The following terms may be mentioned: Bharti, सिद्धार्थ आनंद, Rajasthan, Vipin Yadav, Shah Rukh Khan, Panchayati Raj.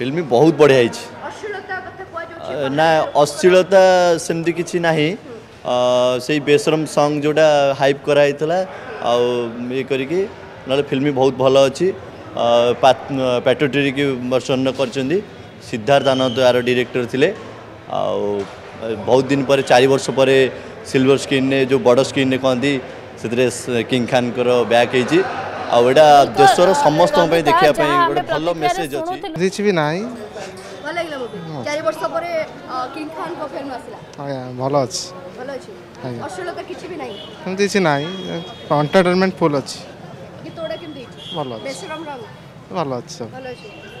Film बहुत बढ़िया है ना। अश्लीलता सेमती किसी ना से बेसरम सॉन्ग जोड़ा हाइप कराई ये करके ना फिल्म बहुत भल अच्छी पैट्रोटिक वर्षन कर सिद्धार्थ आनंद यार डायरेक्टर थिले। बहुत दिन पर 4 वर्ष पर सिल्वर स्क्रीन ने जो बड़ स्क्रीन ने कहती से किंग खान बैक होती आउडा देशर समस्त देखिया गोटे भल मेसेज अच्छी भी ना भल अच्छी ना एंटरटेनमेंट फुल अच्छी।